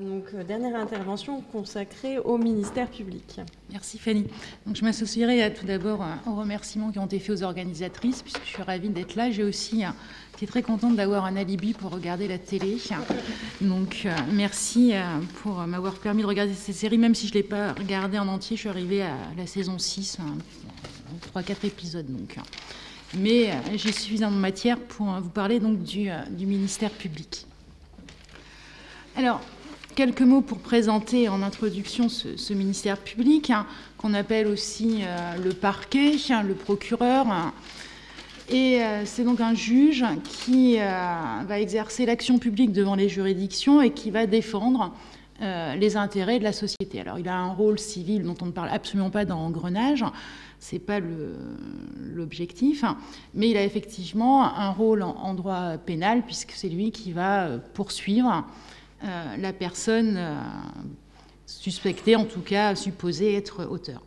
Donc, dernière intervention consacrée au ministère public. Merci Fanny. Donc, je m'associerai tout d'abord aux remerciements qui ont été faits aux organisatrices, puisque je suis ravie d'être là. J'ai aussi été très contente d'avoir un alibi pour regarder la télé. Donc, merci pour m'avoir permis de regarder cette série, même si je ne l'ai pas regardée en entier. Je suis arrivée à la saison 6, 3-4 épisodes. Donc. Mais j'ai suffisamment de matière pour vous parler donc, du ministère public. Alors, quelques mots pour présenter en introduction ce ministère public, qu'on appelle aussi le parquet, le procureur. Et c'est donc un juge qui va exercer l'action publique devant les juridictions et qui va défendre les intérêts de la société. Alors, il a un rôle civil dont on ne parle absolument pas dans Engrenages, ce n'est pas l'objectif, mais il a effectivement un rôle en droit pénal, puisque c'est lui qui va poursuivre la personne suspectée, en tout cas supposée être auteur.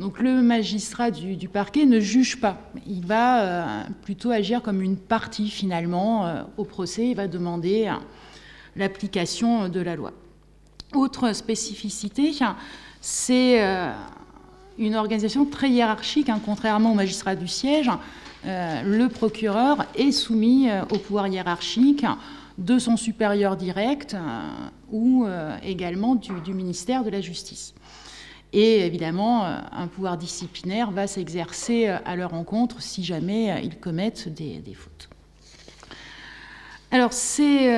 Donc le magistrat du parquet ne juge pas. Il va plutôt agir comme une partie finalement au procès. Il va demander l'application de la loi. Autre spécificité, c'est une organisation très hiérarchique. Contrairement au magistrat du siège, le procureur est soumis au pouvoir hiérarchique de son supérieur direct ou également du ministère de la Justice. Et évidemment, un pouvoir disciplinaire va s'exercer à leur encontre si jamais ils commettent des fautes. Alors, ces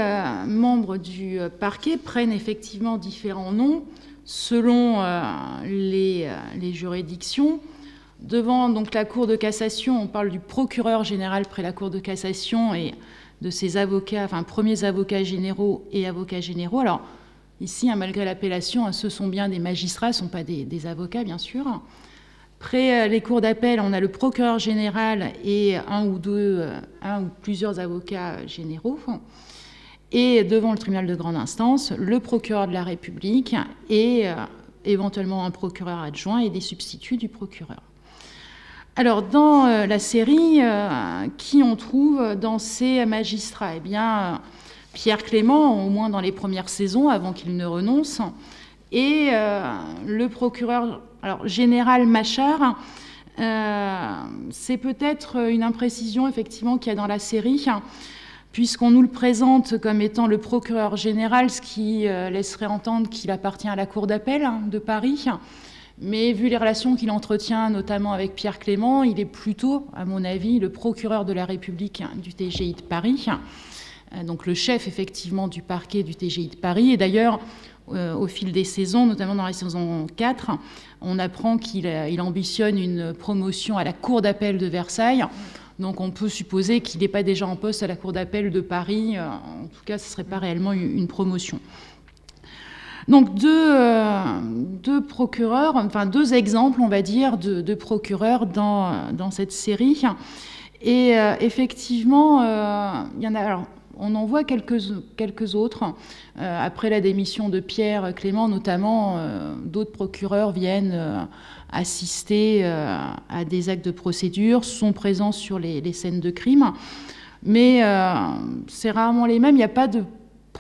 membres du parquet prennent effectivement différents noms selon les juridictions. Devant donc, la Cour de cassation, on parle du procureur général près la Cour de cassation et de ses avocats, enfin premiers avocats généraux et avocats généraux. Alors ici, malgré l'appellation, ce sont bien des magistrats, ce ne sont pas des avocats, bien sûr. Après les cours d'appel, on a le procureur général et un ou plusieurs avocats généraux. Et devant le tribunal de grande instance, le procureur de la République et éventuellement un procureur adjoint et des substituts du procureur. Alors, dans la série, qui on trouve dans ces magistrats? Eh bien, Pierre Clément, au moins dans les premières saisons, avant qu'il ne renonce, et le procureur général Machard. C'est peut-être une imprécision, effectivement, qu'il y a dans la série, puisqu'on nous le présente comme étant le procureur général, ce qui laisserait entendre qu'il appartient à la Cour d'appel de Paris. Mais vu les relations qu'il entretient, notamment avec Pierre Clément, il est plutôt, à mon avis, le procureur de la République du TGI de Paris, donc le chef, effectivement, du parquet du TGI de Paris. Et d'ailleurs, au fil des saisons, notamment dans la saison 4, on apprend qu'il ambitionne une promotion à la Cour d'appel de Versailles. Donc on peut supposer qu'il n'est pas déjà en poste à la Cour d'appel de Paris. En tout cas, ce ne serait pas réellement une promotion. Donc deux procureurs, enfin deux exemples, on va dire, de procureurs dans cette série. Et effectivement, il y en a. Alors, on en voit quelques autres. Après la démission de Pierre Clément, notamment, d'autres procureurs viennent assister à des actes de procédure, sont présents sur les scènes de crime. Mais c'est rarement les mêmes. Il n'y a pas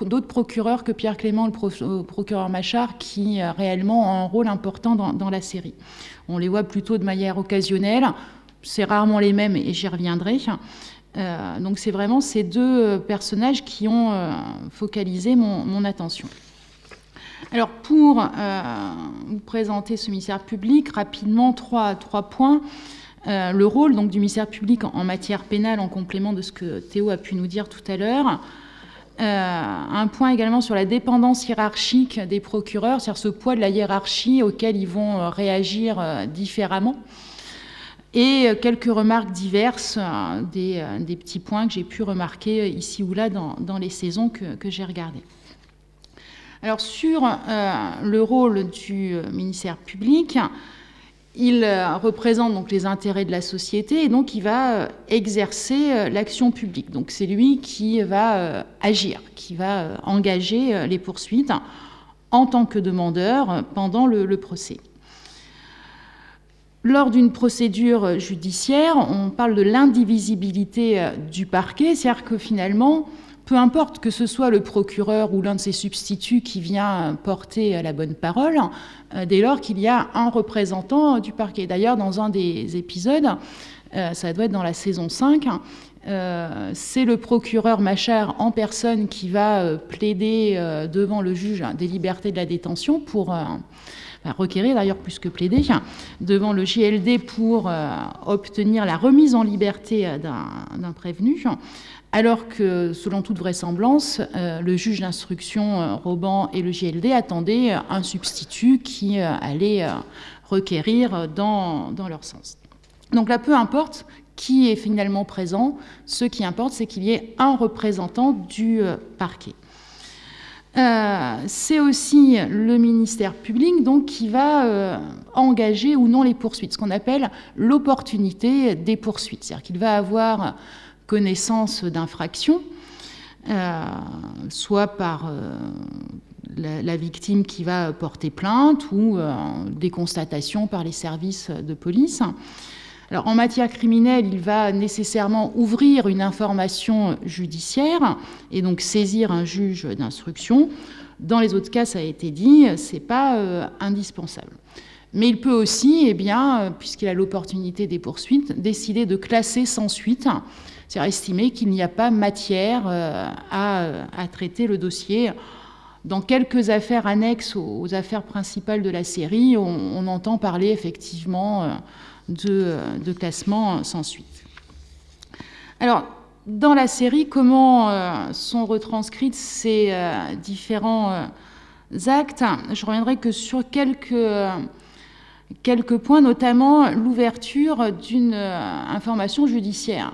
d'autres procureurs que Pierre Clément, le procureur Machard, qui réellement ont un rôle important dans la série. On les voit plutôt de manière occasionnelle, c'est rarement les mêmes et j'y reviendrai. Donc c'est vraiment ces deux personnages qui ont focalisé mon attention. Alors pour vous présenter ce ministère public, rapidement trois points. Le rôle donc, du ministère public en matière pénale en complément de ce que Théo a pu nous dire tout à l'heure. Un point également sur la dépendance hiérarchique des procureurs, c'est-à-dire ce poids de la hiérarchie auquel ils vont réagir différemment. Et quelques remarques diverses, des petits points que j'ai pu remarquer ici ou là dans les saisons que j'ai regardées. Alors sur le rôle du ministère public, il représente donc les intérêts de la société et donc il va exercer l'action publique. Donc c'est lui qui va agir, qui va engager les poursuites en tant que demandeur pendant le procès. Lors d'une procédure judiciaire, on parle de l'indivisibilité du parquet, c'est-à-dire que finalement, peu importe que ce soit le procureur ou l'un de ses substituts qui vient porter la bonne parole, dès lors qu'il y a un représentant du parquet. D'ailleurs, dans un des épisodes, ça doit être dans la saison 5, c'est le procureur Machard en personne qui va plaider devant le juge des libertés de la détention pour... Enfin, requérir d'ailleurs plus que plaider, devant le JLD pour obtenir la remise en liberté d'un prévenu, alors que, selon toute vraisemblance, le juge d'instruction Roban et le JLD attendaient un substitut qui allait requérir dans leur sens. Donc là, peu importe qui est finalement présent, ce qui importe, c'est qu'il y ait un représentant du parquet. C'est aussi le ministère public donc, qui va engager ou non les poursuites, ce qu'on appelle l'opportunité des poursuites. C'est-à-dire qu'il va avoir connaissance d'infractions, soit par la victime qui va porter plainte ou des constatations par les services de police. Alors, en matière criminelle, il va nécessairement ouvrir une information judiciaire et donc saisir un juge d'instruction. Dans les autres cas, ça a été dit, ce n'est pas indispensable. Mais il peut aussi, eh bien, puisqu'il a l'opportunité des poursuites, décider de classer sans suite, c'est-à-dire estimer qu'il n'y a pas matière à traiter le dossier. Dans quelques affaires annexes aux affaires principales de la série, on entend parler effectivement... De classement sans suite. Alors, dans la série, comment sont retranscrits ces différents actes? Je reviendrai que sur quelques points, notamment l'ouverture d'une information judiciaire.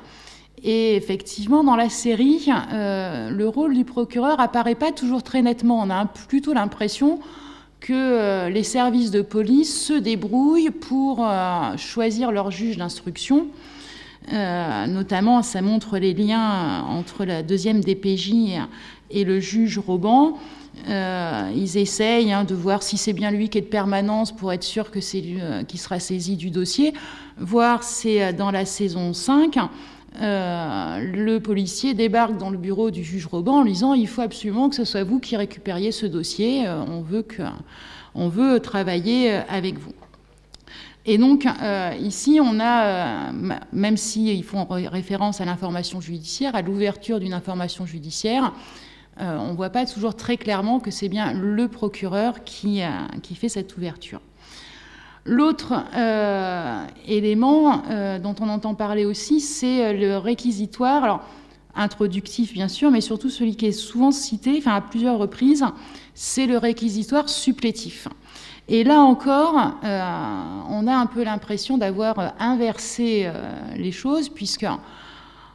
Et effectivement, dans la série, le rôle du procureur apparaît pas toujours très nettement. On a plutôt l'impression que les services de police se débrouillent pour choisir leur juge d'instruction. Notamment, ça montre les liens entre la deuxième DPJ et le juge Roban. Ils essayent de voir si c'est bien lui qui est de permanence pour être sûr que c'est lui qui sera saisi du dossier. Voir, c'est dans la saison 5. Le policier débarque dans le bureau du juge Roban en lui disant « Il faut absolument que ce soit vous qui récupériez ce dossier, on veut travailler avec vous ». Et donc, ici, on a, même s'ils font référence à l'information judiciaire, à l'ouverture d'une information judiciaire, on ne voit pas toujours très clairement que c'est bien le procureur qui fait cette ouverture. L'autre élément dont on entend parler aussi, c'est le réquisitoire, alors introductif bien sûr, mais surtout celui qui est souvent cité, enfin à plusieurs reprises, c'est le réquisitoire supplétif. Et là encore, on a un peu l'impression d'avoir inversé les choses, puisque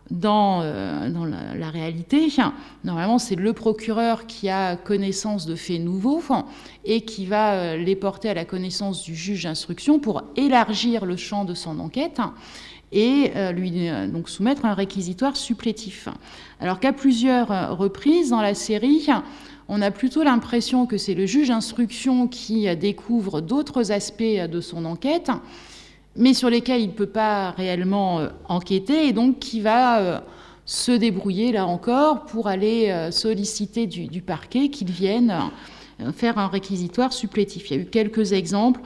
dans la réalité, normalement, c'est le procureur qui a connaissance de faits nouveaux et qui va les porter à la connaissance du juge d'instruction pour élargir le champ de son enquête et lui donc soumettre un réquisitoire supplétif. Alors qu'à plusieurs reprises dans la série, on a plutôt l'impression que c'est le juge d'instruction qui découvre d'autres aspects de son enquête, mais sur lesquels il ne peut pas réellement enquêter, et donc qui va se débrouiller, là encore, pour aller solliciter du parquet qu'il vienne faire un réquisitoire supplétif. Il y a eu quelques exemples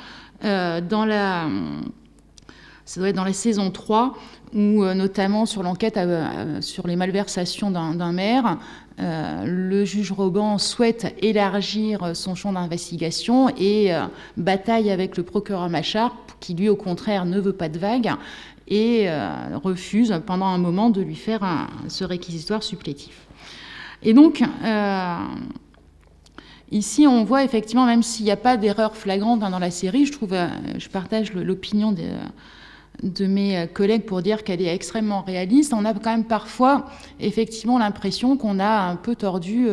ça doit être dans la saison 3, où notamment sur l'enquête sur les malversations d'un maire, le juge Roban souhaite élargir son champ d'investigation et bataille avec le procureur Machard, qui lui au contraire ne veut pas de vagues et refuse pendant un moment de lui faire ce réquisitoire supplétif. Et donc... Ici, on voit effectivement, même s'il n'y a pas d'erreur flagrante dans la série, je partage l'opinion de mes collègues pour dire qu'elle est extrêmement réaliste, on a quand même parfois effectivement l'impression qu'on a un peu tordu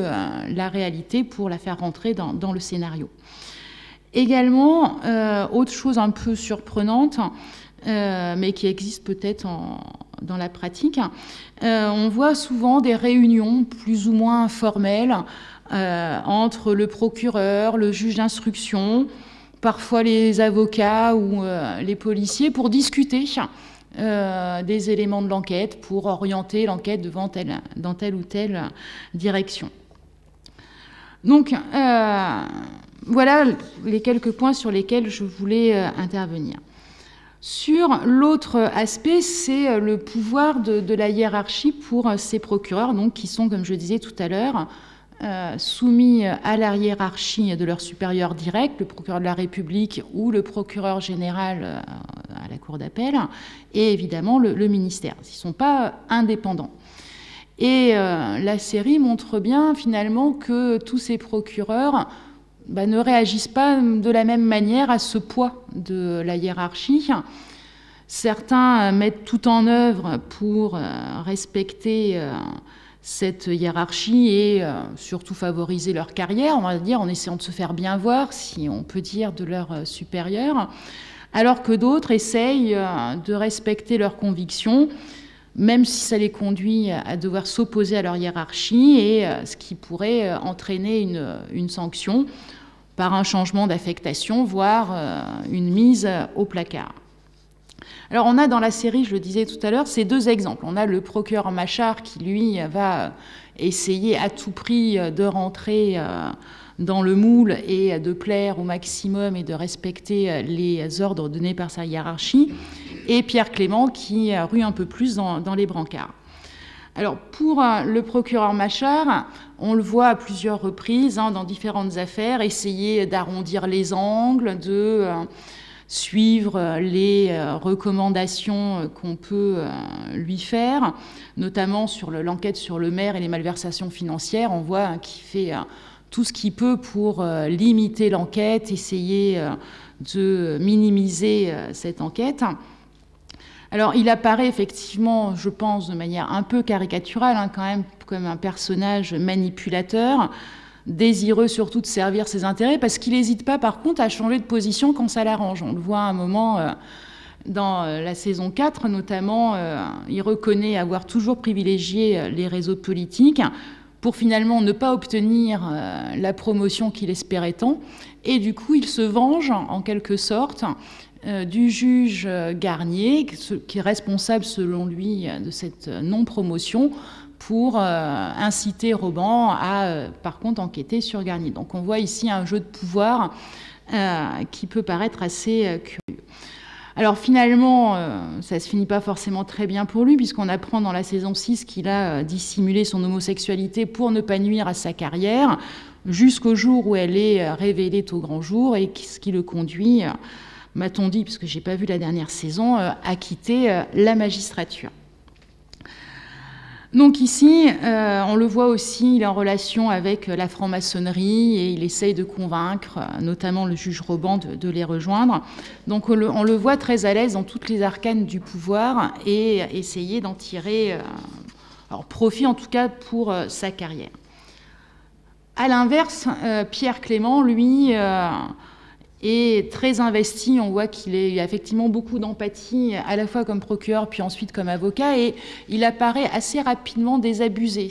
la réalité pour la faire rentrer dans le scénario. Également, autre chose un peu surprenante, mais qui existe peut-être dans la pratique, on voit souvent des réunions plus ou moins informelles entre le procureur, le juge d'instruction, parfois les avocats ou les policiers, pour discuter des éléments de l'enquête pour orienter l'enquête dans telle ou telle direction. Donc, voilà les quelques points sur lesquels je voulais intervenir. Sur l'autre aspect, c'est le pouvoir de la hiérarchie pour ces procureurs, donc, qui sont, comme je disais tout à l'heure, soumis à la hiérarchie de leur supérieur direct, le procureur de la République ou le procureur général à la Cour d'appel, et évidemment le ministère. Ils ne sont pas indépendants. Et la série montre bien finalement que tous ces procureurs ne réagissent pas de la même manière à ce poids de la hiérarchie. Certains mettent tout en œuvre pour respecter cette hiérarchie et surtout favoriser leur carrière, on va dire, en essayant de se faire bien voir, si on peut dire, de leur supérieur, alors que d'autres essayent de respecter leurs convictions, même si ça les conduit à devoir s'opposer à leur hiérarchie, et ce qui pourrait entraîner une sanction par un changement d'affectation, voire une mise au placard. Alors on a dans la série, je le disais tout à l'heure, ces deux exemples. On a le procureur Machard qui, lui, va essayer à tout prix de rentrer dans le moule et de plaire au maximum et de respecter les ordres donnés par sa hiérarchie, et Pierre Clément qui rue un peu plus dans les brancards. Alors pour le procureur Machard, on le voit à plusieurs reprises dans différentes affaires, essayer d'arrondir les angles, de suivre les recommandations qu'on peut lui faire, notamment sur l'enquête sur le maire et les malversations financières. On voit qu'il fait tout ce qu'il peut pour limiter l'enquête, essayer de minimiser cette enquête. Alors, il apparaît effectivement, je pense, de manière un peu caricaturale, quand même, comme un personnage manipulateur, désireux surtout de servir ses intérêts, parce qu'il n'hésite pas, par contre, à changer de position quand ça l'arrange. On le voit à un moment dans la saison 4, notamment, il reconnaît avoir toujours privilégié les réseaux politiques pour finalement ne pas obtenir la promotion qu'il espérait tant. Et du coup, il se venge, en quelque sorte, du juge Garnier, qui est responsable, selon lui, de cette non-promotion, pour inciter Roban à, par contre, enquêter sur Garnier. Donc on voit ici un jeu de pouvoir qui peut paraître assez curieux. Alors finalement, ça ne se finit pas forcément très bien pour lui, puisqu'on apprend dans la saison 6 qu'il a dissimulé son homosexualité pour ne pas nuire à sa carrière, jusqu'au jour où elle est révélée au grand jour, et ce qui le conduit, m'a-t-on dit, puisque je n'ai pas vu la dernière saison, à quitter la magistrature. Donc ici, on le voit aussi, il est en relation avec la franc-maçonnerie et il essaye de convaincre, notamment le juge Roban, de les rejoindre. Donc on le voit très à l'aise dans toutes les arcanes du pouvoir et essayer d'en tirer profit, en tout cas pour sa carrière. À l'inverse, Pierre Clément, lui, est très investi. On voit qu'il a effectivement beaucoup d'empathie, à la fois comme procureur, puis ensuite comme avocat, et il apparaît assez rapidement désabusé.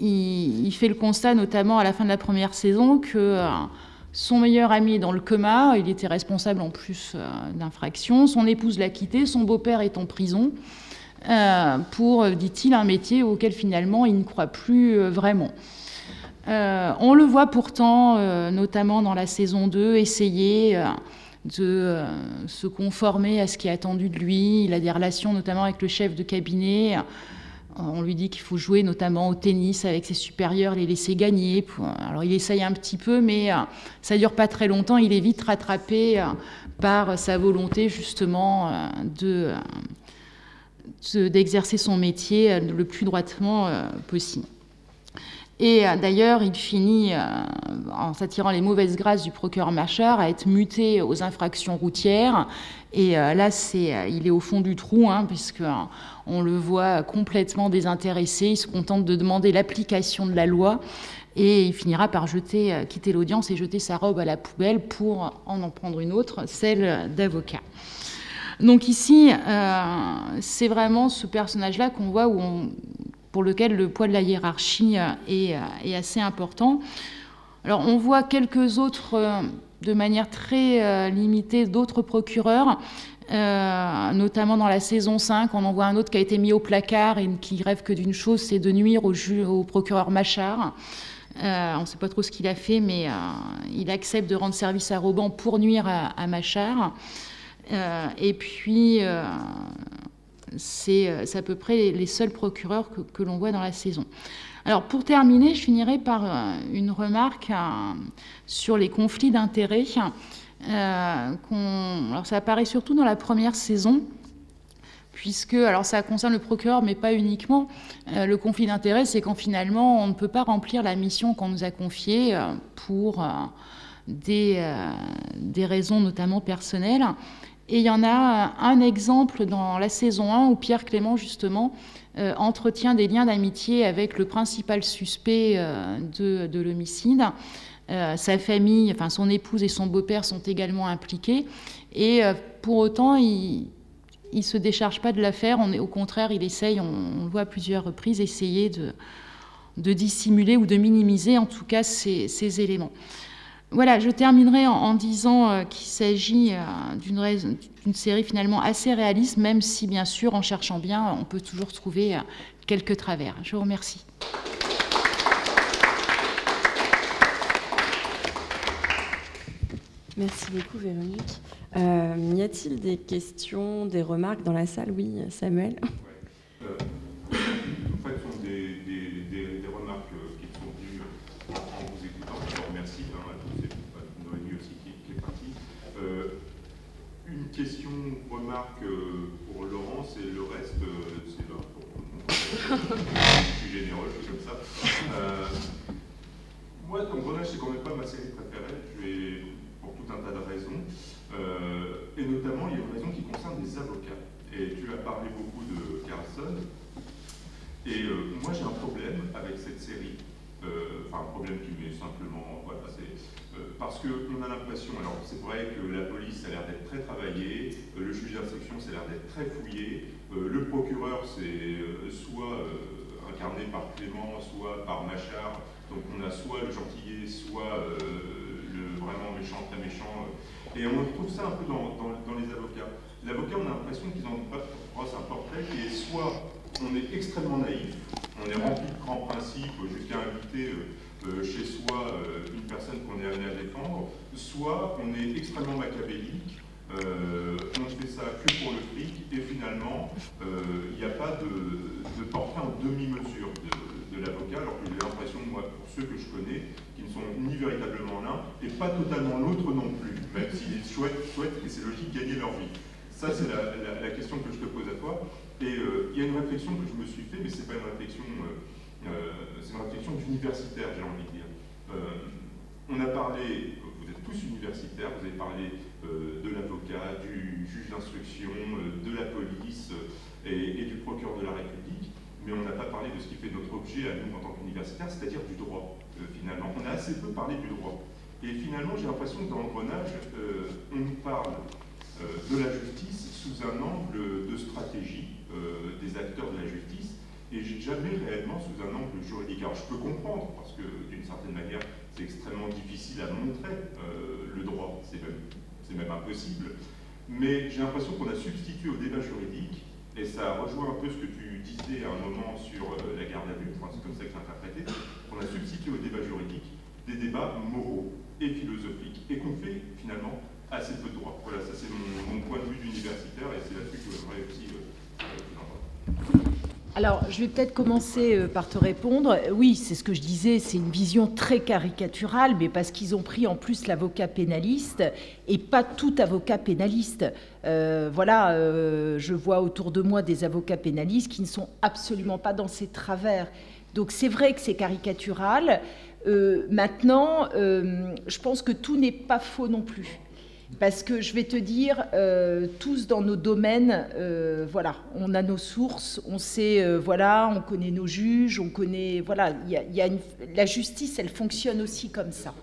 Il fait le constat, notamment à la fin de la première saison, que son meilleur ami est dans le coma, il était responsable en plus d'infractions, son épouse l'a quitté, son beau-père est en prison, pour, dit-il, un métier auquel finalement il ne croit plus vraiment. On le voit pourtant, notamment dans la saison 2, essayer de se conformer à ce qui est attendu de lui. Il a des relations notamment avec le chef de cabinet. On lui dit qu'il faut jouer notamment au tennis avec ses supérieurs, les laisser gagner. Alors il essaye un petit peu, mais ça ne dure pas très longtemps. Il est vite rattrapé par sa volonté justement d'exercer son métier le plus droitement possible. Et d'ailleurs, il finit, en s'attirant les mauvaises grâces du procureur Machard, à être muté aux infractions routières. Et là, il est au fond du trou, puisque on le voit complètement désintéressé. Il se contente de demander l'application de la loi. Et il finira par quitter l'audience et jeter sa robe à la poubelle pour en prendre une autre, celle d'avocat. Donc ici, c'est vraiment ce personnage-là qu'on voit pour lequel le poids de la hiérarchie est assez important. Alors on voit quelques autres de manière très limitée d'autres procureurs, notamment dans la saison 5, on en voit un autre qui a été mis au placard et qui rêve que d'une chose, c'est de nuire au procureur Machard. On ne sait pas trop ce qu'il a fait, mais il accepte de rendre service à Roban pour nuire à Machard. Et puis, c'est à peu près les seuls procureurs que l'on voit dans la saison. Alors, pour terminer, je finirai par une remarque sur les conflits d'intérêts. Alors, ça apparaît surtout dans la première saison, puisque, alors ça concerne le procureur, mais pas uniquement, le conflit d'intérêts, c'est quand finalement on ne peut pas remplir la mission qu'on nous a confiée pour des raisons notamment personnelles. Et il y en a un exemple dans la saison 1 où Pierre Clément, justement, entretient des liens d'amitié avec le principal suspect de l'homicide. Sa famille, enfin son épouse et son beau-père sont également impliqués. Et pour autant, il ne se décharge pas de l'affaire. Au contraire, il essaye, on le voit à plusieurs reprises, essayer de dissimuler ou de minimiser, en tout cas, ces éléments. Voilà, je terminerai en disant qu'il s'agit d'une série finalement assez réaliste, même si, bien sûr, en cherchant bien, on peut toujours trouver quelques travers. Je vous remercie. Merci beaucoup, Véronique. Y a-t-il des questions, des remarques dans la salle? Oui, Samuel. Ouais. En fait, ce sont des remarques qui sont venues en vous écoutant. Je vous remercie à tous et à nous aussi qui est parti. Une question, remarque pour Laurent, et le reste, c'est là pour nous. Je suis généreux, je suis comme ça. Moi, Engrenages, c'est quand même pas ma série préférée. Pour tout un tas de raisons, et notamment il y a une raison qui concerne les avocats. Et tu as parlé beaucoup de Carlson, et moi j'ai un problème avec cette série, enfin un problème qui m'est simplement, voilà, parce qu'on a l'impression, alors c'est vrai que la police a l'air d'être très travaillée, le juge d'instruction ça a l'air d'être très fouillé, le procureur c'est soit incarné par Clément, soit par Machard, donc on a soit le gentillet, soit vraiment méchant, très méchant. Et on retrouve ça un peu dans les avocats. L'avocat, on a l'impression qu'ils en brossent un portrait qui est soit on est extrêmement naïf, on est rempli de grands principes jusqu'à inviter chez soi une personne qu'on est amené à défendre, soit on est extrêmement machiavélique, on fait ça que pour le fric, et finalement, il n'y a pas de portrait en demi-mesure de l'avocat, alors que j'ai l'impression, moi, pour ceux que je connais, qui ne sont ni véritablement l'un, et pas totalement l'autre non plus, même s'ils souhaitent, et c'est logique, gagner leur vie. Ça, c'est la question que je te pose à toi. Et il y a une réflexion que je me suis fait, mais c'est pas une réflexion, c'est une réflexion d'universitaire, j'ai envie de dire. On a parlé, vous êtes tous universitaires, vous avez parlé de l'avocat, du juge d'instruction, de la police et du procureur de la République, mais on n'a pas parlé de ce qui fait notre objet à nous en tant qu'universitaires, c'est-à-dire du droit, finalement. On a assez peu parlé du droit. Et finalement, j'ai l'impression que dans Engrenages, on nous parle de la justice sous un angle de stratégie des acteurs de la justice, et jamais réellement sous un angle juridique. Alors je peux comprendre, parce que d'une certaine manière, c'est extrêmement difficile à montrer le droit, c'est même impossible, mais j'ai l'impression qu'on a substitué au débat juridique. Et ça rejoint un peu ce que tu disais à un moment sur la garde à vue, enfin, c'est comme ça que c'est interprété, qu'on a substitué au débat juridique des débats moraux et philosophiques, et qu'on fait finalement assez peu de droit. Voilà, ça c'est mon point de vue d'universitaire, et c'est là-dessus que je voudrais aussi vous en parler. Alors, je vais peut-être commencer par te répondre. Oui, c'est ce que je disais, c'est une vision très caricaturale, mais parce qu'ils ont pris en plus l'avocat pénaliste, et pas tout avocat pénaliste. Voilà, je vois autour de moi des avocats pénalistes qui ne sont absolument pas dans ces travers. Donc c'est vrai que c'est caricatural. Maintenant, je pense que tout n'est pas faux non plus. Parce que je vais te dire, tous dans nos domaines, voilà, on a nos sources, on sait, voilà, on connaît nos juges, on connaît, voilà, la justice, elle fonctionne aussi comme ça.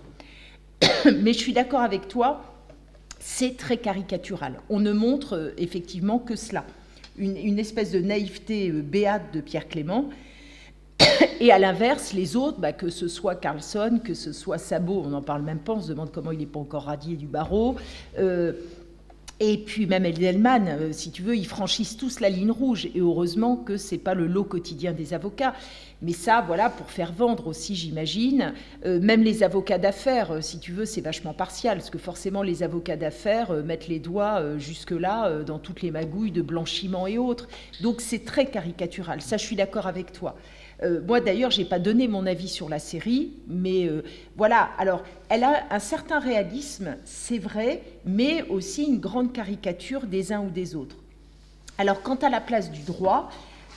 Mais je suis d'accord avec toi, c'est très caricatural. On ne montre effectivement que cela, une espèce de naïveté béate de Pierre Clément Et à l'inverse, les autres, que ce soit Carlson, que ce soit Sabot, on n'en parle même pas, on se demande comment il n'est pas encore radié du barreau, et puis même Edelman, si tu veux, ils franchissent tous la ligne rouge. Et heureusement que ce n'est pas le lot quotidien des avocats. Mais ça, voilà, pour faire vendre aussi, j'imagine. Même les avocats d'affaires, si tu veux, c'est vachement partial. Parce que forcément, les avocats d'affaires mettent les doigts jusque-là dans toutes les magouilles de blanchiment et autres. Donc c'est très caricatural. Ça, je suis d'accord avec toi. Moi, d'ailleurs, je n'ai pas donné mon avis sur la série, mais voilà. Alors, elle a un certain réalisme, c'est vrai, mais aussi une grande caricature des uns ou des autres. Alors, quant à la place du droit,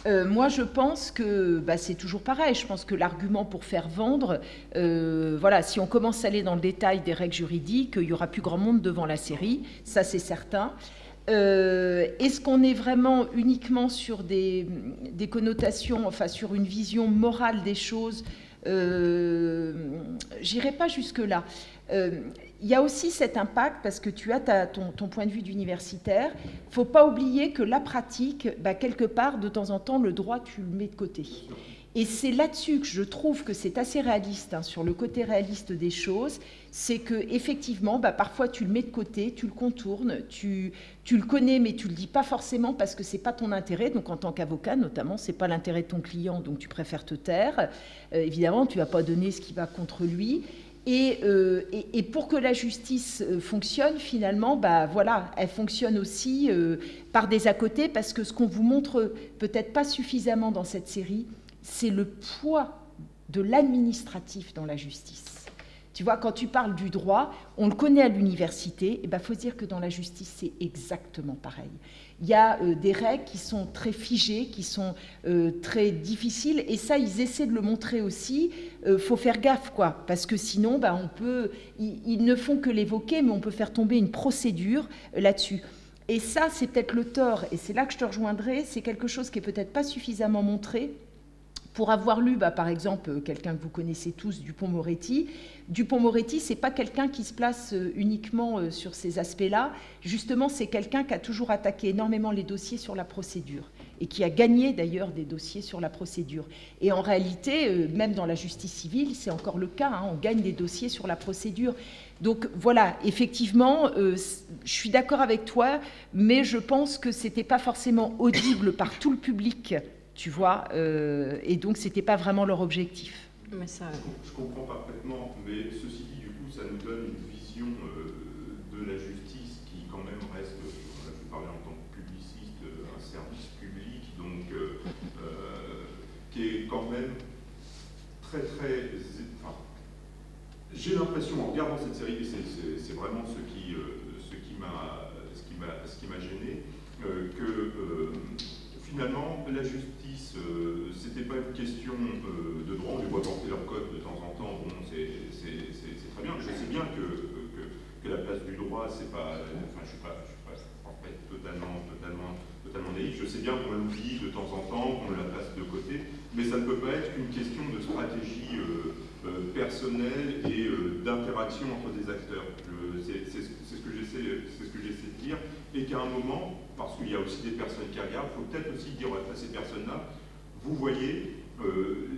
moi, je pense que c'est toujours pareil. Je pense que l'argument pour faire vendre, voilà, si on commence à aller dans le détail des règles juridiques, il n'y aura plus grand monde devant la série, ça c'est certain. Est-ce qu'on est vraiment uniquement sur des connotations, enfin sur une vision morale des choses? J'irai pas jusque-là. Il y a aussi cet impact, parce que tu as ton point de vue d'universitaire, il ne faut pas oublier que la pratique, quelque part, de temps en temps, le droit, tu le mets de côté. Et c'est là-dessus que je trouve que c'est assez réaliste, hein, sur le côté réaliste des choses, c'est qu'effectivement, parfois tu le mets de côté, tu le contournes, tu le connais, mais tu ne le dis pas forcément parce que ce n'est pas ton intérêt. Donc en tant qu'avocat, notamment, ce n'est pas l'intérêt de ton client, donc tu préfères te taire. Évidemment, tu ne vas pas donner ce qui va contre lui. Et pour que la justice fonctionne, finalement, voilà, elle fonctionne aussi par des à côté, parce que ce qu'on vous montre peut-être pas suffisamment dans cette série, c'est le poids de l'administratif dans la justice. Tu vois, quand tu parles du droit, on le connaît à l'université, et faut dire que dans la justice, c'est exactement pareil. Il y a des règles qui sont très figées, qui sont très difficiles, et ça, ils essaient de le montrer aussi. Faut faire gaffe, quoi, parce que sinon, on peut... Ils ne font que l'évoquer, mais on peut faire tomber une procédure là-dessus. Et ça, c'est peut-être le tort, et c'est là que je te rejoindrai, c'est quelque chose qui n'est peut-être pas suffisamment montré. Pour avoir lu, par exemple, quelqu'un que vous connaissez tous, Dupont-Moretti, Dupont-Moretti, ce n'est pas quelqu'un qui se place uniquement sur ces aspects-là. Justement, c'est quelqu'un qui a toujours attaqué énormément les dossiers sur la procédure et qui a gagné, d'ailleurs, des dossiers sur la procédure. Et en réalité, même dans la justice civile, c'est encore le cas, hein, on gagne des dossiers sur la procédure. Donc voilà, effectivement, je suis d'accord avec toi, mais je pense que ce n'était pas forcément audible par tout le public, tu vois, et donc c'était pas vraiment leur objectif. Mais ça... Je comprends parfaitement, mais ceci dit, du coup, ça nous donne une vision de la justice qui quand même reste, là je vais parler en tant que publiciste, un service public, donc qui est quand même très... Enfin, j'ai l'impression, en regardant cette série, c'est vraiment ce qui m'a gêné, que... Finalement, la justice, c'était pas une question de droit, on les voit porter leur code de temps en temps, bon, c'est très bien. Je sais bien que la place du droit, c'est pas... Enfin, je suis pas totalement naïf. Je sais bien qu'on l'oublie de temps en temps, qu'on la passe de côté, mais ça ne peut pas être une question de stratégie personnelle et d'interaction entre des acteurs. C'est ce que j'essaie de dire, et qu'à un moment, parce qu'il y a aussi des personnes qui regardent, il faut peut-être aussi dire à ces personnes-là, vous voyez,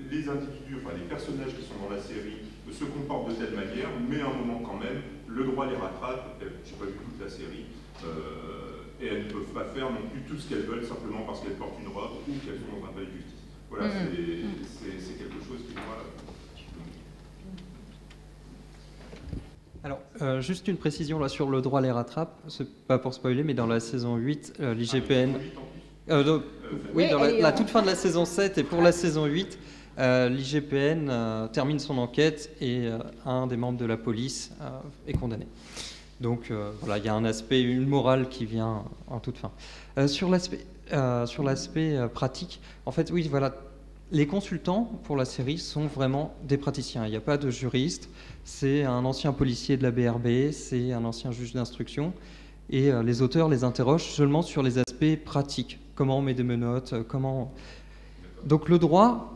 les individus, enfin les personnages qui sont dans la série se comportent de telle manière, mais à un moment quand même, le droit les rattrape, j'ai pas vu toute la série, et elles ne peuvent pas faire non plus tout ce qu'elles veulent simplement parce qu'elles portent une robe ou qu'elles sont dans un palais de justice. Voilà, c'est quelque chose que moi... Alors, juste une précision là sur le droit les rattrape, c'est pas pour spoiler, mais dans la saison 8, l'IGPN... oui, dans la toute fin de la saison 7 et pour la saison 8, l'IGPN termine son enquête et un des membres de la police est condamné. Donc voilà, il y a un aspect, une morale qui vient en toute fin. Sur l'aspect pratique, en fait, oui, voilà, les consultants pour la série sont vraiment des praticiens, il n'y a pas de juriste. C'est un ancien policier de la BRB, c'est un ancien juge d'instruction. Et les auteurs les interrogent seulement sur les aspects pratiques. Comment on met des menottes, comment... Donc le droit,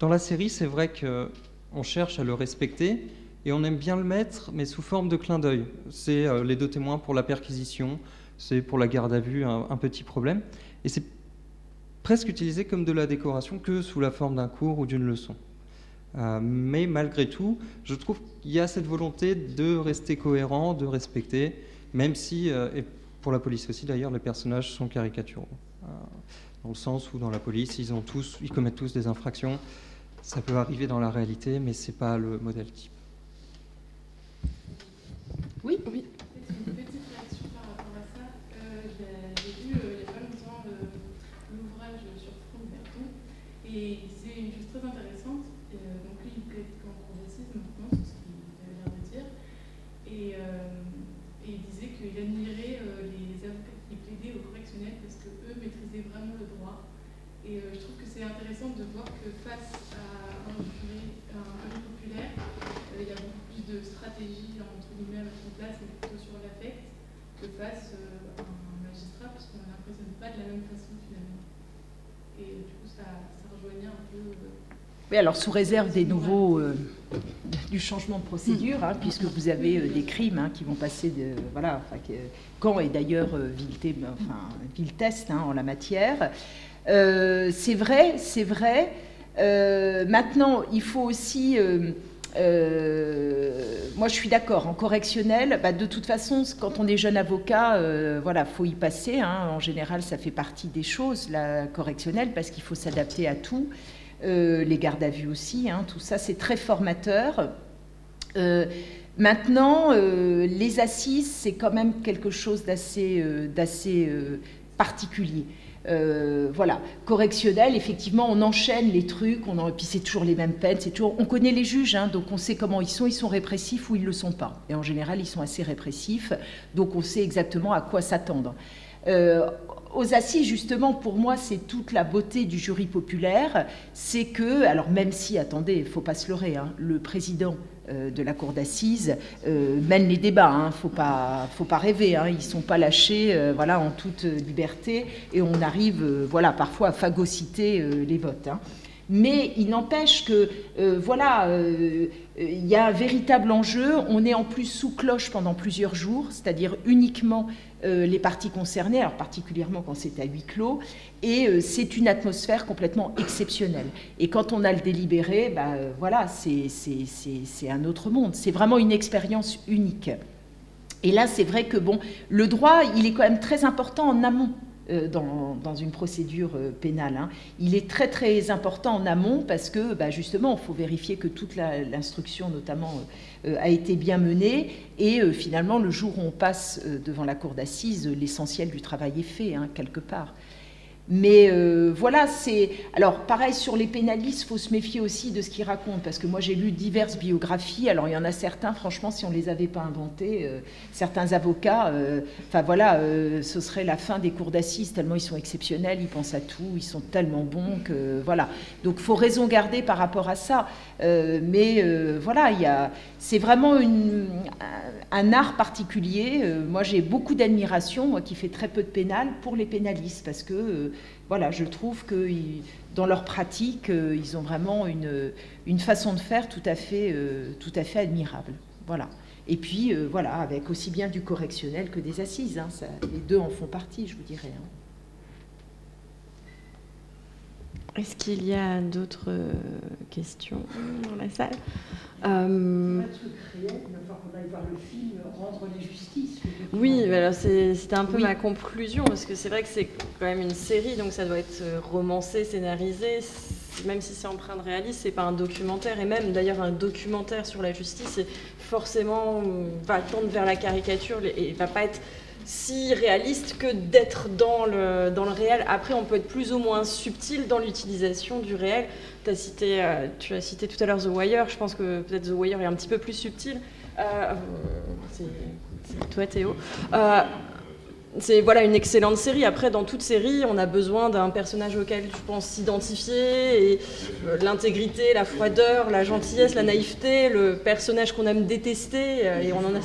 dans la série, c'est vrai qu'on cherche à le respecter et on aime bien le mettre, mais sous forme de clin d'œil. C'est les deux témoins pour la perquisition, c'est pour la garde à vue un petit problème. Et c'est presque utilisé comme de la décoration que sous la forme d'un cours ou d'une leçon. Mais malgré tout, je trouve qu'il y a cette volonté de rester cohérent, de respecter, même si, et pour la police aussi d'ailleurs, les personnages sont caricaturaux. Dans le sens où dans la police, ils commettent tous des infractions. Ça peut arriver dans la réalité, mais ce n'est pas le modèle type. Oui, oui. Une petite réaction par rapport à ça. J'ai lu il n'y a pas longtemps l'ouvrage sur Franck Berton, et il disait une chose très intéressante. Donc lui, il plaide qu'en progressisme maintenant, c'est ce qu'il avait l'air de dire. Et il disait qu'il admirait les avocats qui plaidaient au correctionnel parce qu'eux maîtrisaient vraiment le droit. Et je trouve que c'est intéressant de voir que face à un jury populaire, il y a beaucoup plus de stratégies entre guillemets à mettre en place, mais plutôt sur l'affect, que face à un magistrat, parce qu'on n'impressionne pas de la même façon finalement. Et du coup, ça rejoignait un peu. Oui, alors sous réserve des nouveaux du changement de procédure, hein, puisque vous avez des crimes hein, qui vont passer de voilà, enfin, Caen est d'ailleurs vil test hein, en la matière. C'est vrai, c'est vrai. Maintenant, il faut aussi moi, je suis d'accord. En correctionnel, bah, de toute façon, quand on est jeune avocat, voilà, faut y passer. Hein, en général, ça fait partie des choses, la correctionnelle, parce qu'il faut s'adapter à tout. Les gardes à vue aussi, hein, tout ça, c'est très formateur. Maintenant, les assises, c'est quand même quelque chose d'assez particulier. Voilà, correctionnel, effectivement, on enchaîne les trucs, et puis c'est toujours les mêmes peines, on connaît les juges, hein, donc on sait comment ils sont répressifs ou ils ne le sont pas. Et en général, ils sont assez répressifs, donc on sait exactement à quoi s'attendre. Aux assises, justement, pour moi, c'est toute la beauté du jury populaire, c'est que, alors même si, attendez, il ne faut pas se leurrer, hein, le président de la cour d'assises mène les débats, hein, faut pas rêver, hein, ils ne sont pas lâchés voilà, en toute liberté, et on arrive voilà, parfois à phagocyter les votes. Hein. Mais il n'empêche que, voilà, il y a un véritable enjeu, on est en plus sous cloche pendant plusieurs jours, c'est-à-dire uniquement les parties concernées, alors particulièrement quand c'est à huis clos, et c'est une atmosphère complètement exceptionnelle. Et quand on a le délibéré, bah, voilà, c'est un autre monde, c'est vraiment une expérience unique. Et là, c'est vrai que bon, le droit, il est quand même très important en amont. Dans une procédure pénale. Hein. Il est très très important en amont parce que bah, justement, il faut vérifier que toute l'instruction notamment a été bien menée et finalement le jour où on passe devant la cour d'assises, l'essentiel du travail est fait hein, quelque part. Mais voilà, c'est... Alors, pareil, sur les pénalistes, il faut se méfier aussi de ce qu'ils racontent, parce que moi, j'ai lu diverses biographies. Alors, il y en a certains, franchement, si on ne les avait pas inventés, certains avocats, enfin, voilà, ce serait la fin des cours d'assises, tellement ils sont exceptionnels, ils pensent à tout, ils sont tellement bons que... voilà. Donc, il faut raison garder par rapport à ça. Mais, voilà, c'est vraiment un art particulier. Moi, j'ai beaucoup d'admiration, moi, qui fais très peu de pénal, pour les pénalistes, parce que... voilà, je trouve que dans leur pratique, ils ont vraiment une façon de faire tout à fait admirable. Voilà. Et puis, voilà, avec aussi bien du correctionnel que des assises. Hein, ça, les deux en font partie, je vous dirais. Hein. Est-ce qu'il y a d'autres questions dans la salle ? C'est pas un truc réel, il va falloir qu'on aille voir le film Rendre la justice. Oui, alors c'était un peu ma conclusion, parce que c'est vrai que c'est quand même une série, donc ça doit être romancé, scénarisé, même si c'est empreint de réalisme, c'est pas un documentaire, et même d'ailleurs un documentaire sur la justice, c'est forcément va tendre vers la caricature et va pas être si réaliste que d'être dans le réel. Après, on peut être plus ou moins subtil dans l'utilisation du réel. Tu as cité tout à l'heure The Wire. Je pense que peut-être The Wire est un petit peu plus subtil. C'est toi, Théo. C'est voilà, une excellente série. Après, dans toute série, on a besoin d'un personnage auquel tu penses s'identifier. L'intégrité, la froideur, la gentillesse, la naïveté, le personnage qu'on aime détester. Et on en a...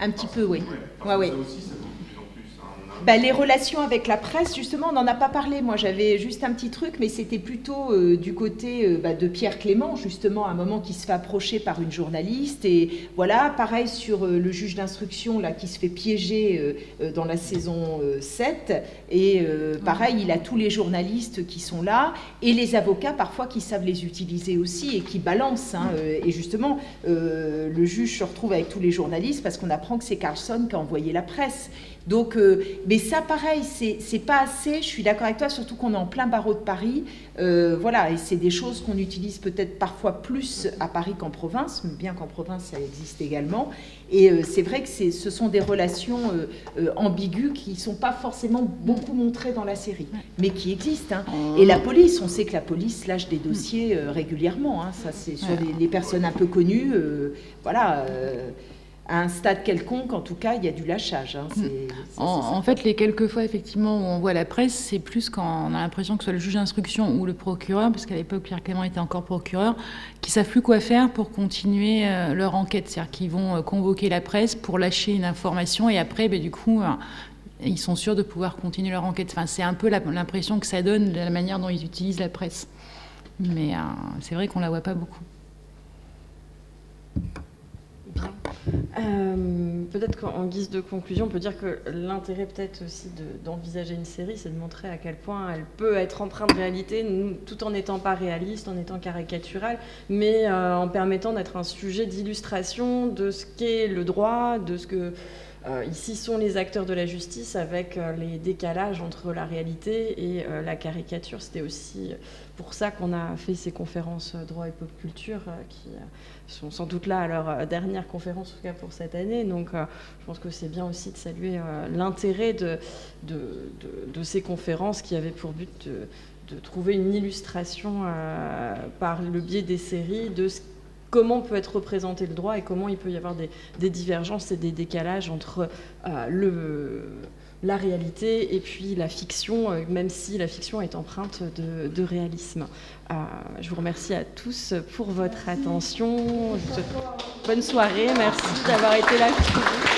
Un petit peu, oui. Ouais, ouais. Ça aussi, ça vaut de plus en plus. Hein. On a Les relations avec la presse, justement, on n'en a pas parlé. Moi, j'avais juste un petit truc, mais c'était plutôt du côté de Pierre Clément, justement, à un moment qui se fait approcher par une journaliste. Et voilà, pareil sur le juge d'instruction là, qui se fait piéger dans la saison 7. Et pareil, il a tous les journalistes qui sont là et les avocats, parfois, qui savent les utiliser aussi et qui balancent. Hein, et justement, le juge se retrouve avec tous les journalistes parce qu'on apprend que c'est Carlson qui a envoyé la presse. Donc, mais ça, pareil, c'est pas assez, je suis d'accord avec toi, surtout qu'on est en plein barreau de Paris, voilà, et c'est des choses qu'on utilise peut-être parfois plus à Paris qu'en province, bien qu'en province, ça existe également, et c'est vrai que ce sont des relations ambiguës qui ne sont pas forcément beaucoup montrées dans la série, mais qui existent, hein. Et la police, on sait que la police lâche des dossiers régulièrement, hein. Ça, c'est sur les personnes un peu connues, voilà... à un stade quelconque, en tout cas, il y a du lâchage. Hein. En fait, les quelques fois, effectivement, où on voit la presse, c'est plus quand on a l'impression que ce soit le juge d'instruction ou le procureur, parce qu'à l'époque, Pierre Clément était encore procureur, qui ne savent plus quoi faire pour continuer leur enquête. C'est-à-dire qu'ils vont convoquer la presse pour lâcher une information, et après, ben, du coup, ils sont sûrs de pouvoir continuer leur enquête. Enfin, c'est un peu l'impression que ça donne, la manière dont ils utilisent la presse. Mais c'est vrai qu'on ne la voit pas beaucoup. Peut-être qu'en guise de conclusion, on peut dire que l'intérêt peut-être aussi d'envisager une série, c'est de montrer à quel point elle peut être empreinte de réalité, tout en n'étant pas réaliste, en étant caricaturale, mais en permettant d'être un sujet d'illustration de ce qu'est le droit, de ce que... ici sont les acteurs de la justice avec les décalages entre la réalité et la caricature. C'était aussi pour ça qu'on a fait ces conférences droit et pop culture qui sont sans doute là à leur dernière conférence, en tout cas pour cette année. Donc je pense que c'est bien aussi de saluer l'intérêt de ces conférences qui avaient pour but de trouver une illustration par le biais des séries de ce comment peut être représenté le droit et comment il peut y avoir des divergences et des décalages entre la réalité et puis la fiction, même si la fiction est empreinte de réalisme. Je vous remercie à tous pour votre attention. Bonne soirée, merci d'avoir été là.